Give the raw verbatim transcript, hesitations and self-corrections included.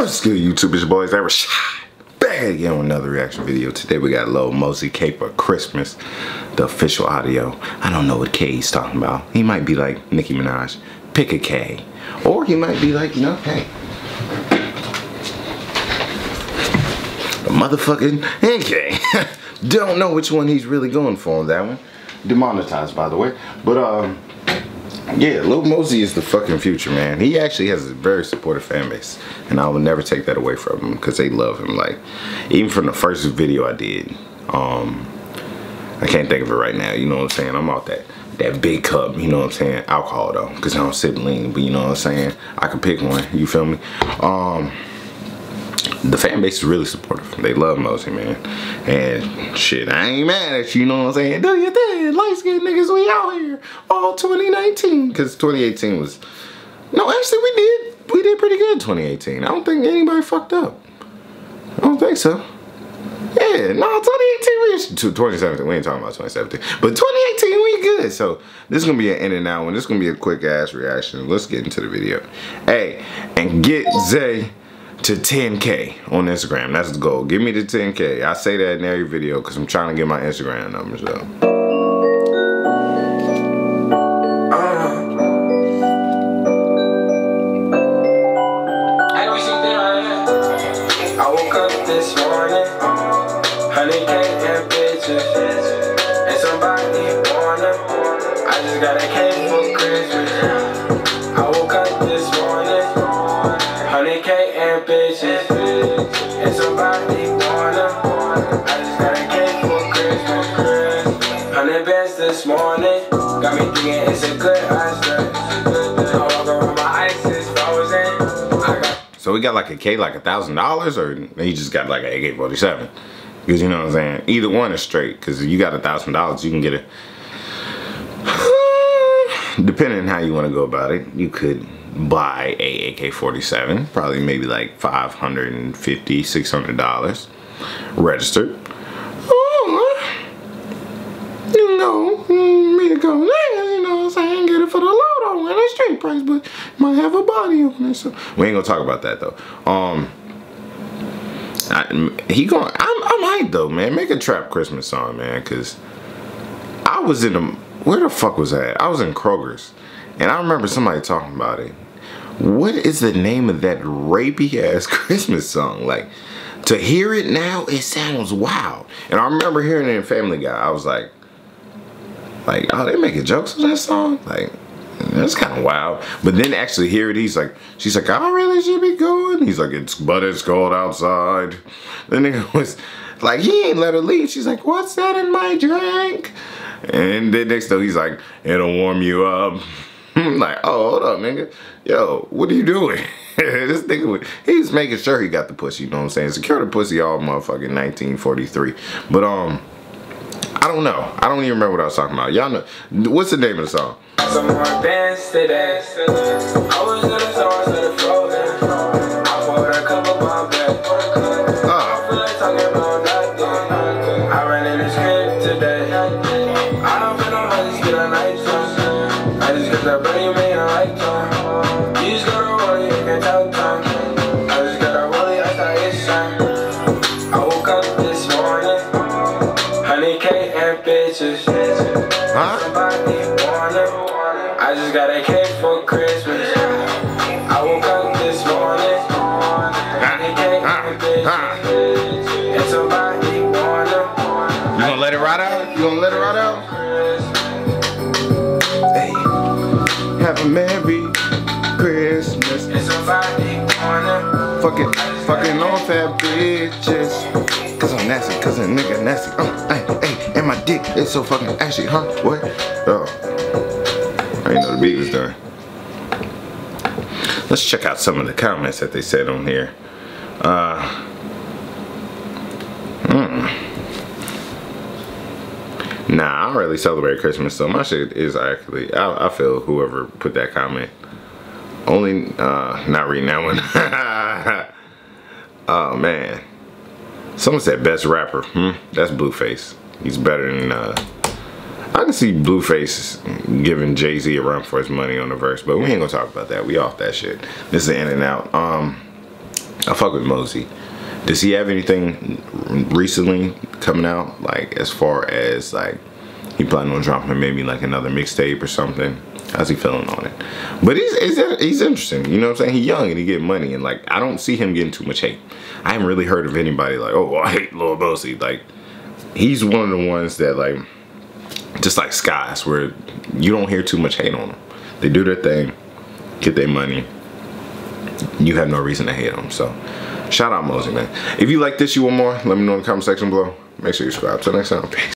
What's good, YouTube? It's your boy, Zay Rashod. Back again with another reaction video. Today we got Lil Mosey, K for Christmas, the official audio. I don't know what K he's talking about. He might be like Nicki Minaj, pick a K. Or he might be like, you know, hey, the motherfucking N K. Don't know which one he's really going for on that one. Demonetized, by the way. But, um... yeah, Lil Mosey is the fucking future, man. He actually has a very supportive fan base, and I will never take that away from him because they love him. Like, even from the first video I did, um, I can't think of it right now. You know what I'm saying? I'm out that that big cup. You know what I'm saying? Alcohol though, because I don't sip lean. But you know what I'm saying? I can pick one. You feel me? Um, the fan base is really supportive. They love Mosey, man. And shit, I ain't mad at you, you know what I'm saying? Do your thing, light skinned niggas, we out here all twenty nineteen. Cause twenty eighteen was, no, actually we did, we did pretty good twenty eighteen. I don't think anybody fucked up. I don't think so. Yeah, no, twenty eighteen, we, twenty seventeen, we ain't talking about twenty seventeen. But twenty eighteen, we good. So this is gonna be an in and out one. This is gonna be a quick ass reaction. Let's get into the video. Hey, and get Zay to ten K on Instagram. That's the goal. Give me the ten K. I say that in every video because I'm trying to get my Instagram numbers up. Uh, I woke up this morning, one hundred K and bitches, and somebody wanna, I just got a K for Christmas. I woke up this morning, one hundred K and bitches, and somebody wanna, I just got a cake for Christmas, Christmas. one hundred bands this morning, got me thinking it's a good oyster. I walk around my ice is frozen. I got so we got like a K, like a thousand dollars, or he just got like an A K forty-seven. Because you know what I'm saying? Either one is straight, because you got a thousand dollars, you can get a, depending on how you want to go about it, you could buy a A K forty-seven, probably maybe like five hundred fifty dollars, six hundred dollars, registered. Oh, you know, me to go, you know what I'm saying, get it for the load on the street price, but might have a body on it, so. We ain't gonna talk about that though. Um, I, he going, I might though, man, make a trap Christmas song, man, cause I was in a, where the fuck was I at? I was in Kroger's. And I remember somebody talking about it. What is the name of that rapey ass Christmas song? Like, to hear it now, it sounds wild. And I remember hearing it in Family Guy. I was like, like, oh, they making jokes on that song? Like, that's kind of wild. But then actually hear it, he's like, she's like, I really should be going. He's like, it's, but it's cold outside. The nigga was like, he ain't let her leave. She's like, what's that in my drink? And then next though, he's like, it'll warm you up. I'm like, oh, hold up, nigga. Yo, what are you doing? This nigga, he's making sure he got the pussy, you know what I'm saying? Secure the pussy all motherfucking nineteen forty-three. But, um, I don't know. I don't even remember what I was talking about. Y'all know, what's the name of the song? Some hard bands today. I was in the stars of the floor. I bought a couple bombs back. I feel like talking about nothing. I ran in the script today. I don't feel no money, still a night. I just got that buddy, man, I like time. You just gotta worry, you can't tell time. I just gotta worry, I thought it's time. I woke up this morning, one hundred K and bitches. Huh? Somebody wanna, I just got a cake for Christmas. I woke up this morning, one hundred K and bitches. And somebody wanna. You gonna let it ride out? You gonna let it ride out? Have a merry Christmas. It's somebody wanna fucking, fucking on fat bitches. Cause I'm nasty, cause a nigga nasty. Oh, hey, hey, and my dick is so fucking ashy, huh? What? Oh, I didn't know the beat was done. Let's check out some of the comments that they said on here. Uh, Nah, I don't really celebrate Christmas, so my shit is actually, I, I feel whoever put that comment. Only, uh, not reading that one. Oh, man. Someone said best rapper. Hmm? That's Blueface. He's better than, uh, I can see Blueface giving Jay-Z a run for his money on the verse, but we ain't gonna talk about that. We off that shit. This is In-N-Out. Um, I fuck with Mosey. Does he have anything recently coming out? Like, as far as like, he planning on dropping maybe like another mixtape or something? How's he feeling on it? But he's, he's he's interesting. You know what I'm saying? He's young and he get money, and like, I don't see him getting too much hate. I haven't really heard of anybody like, oh, I hate Lil Mosey. Like, he's one of the ones that, like, just like Skies, where you don't hear too much hate on them. They do their thing, get their money. You have no reason to hate them. So shout out Mosey, man. If you like this, you want more, let me know in the comment section below. Make sure you subscribe. Till next time. Peace.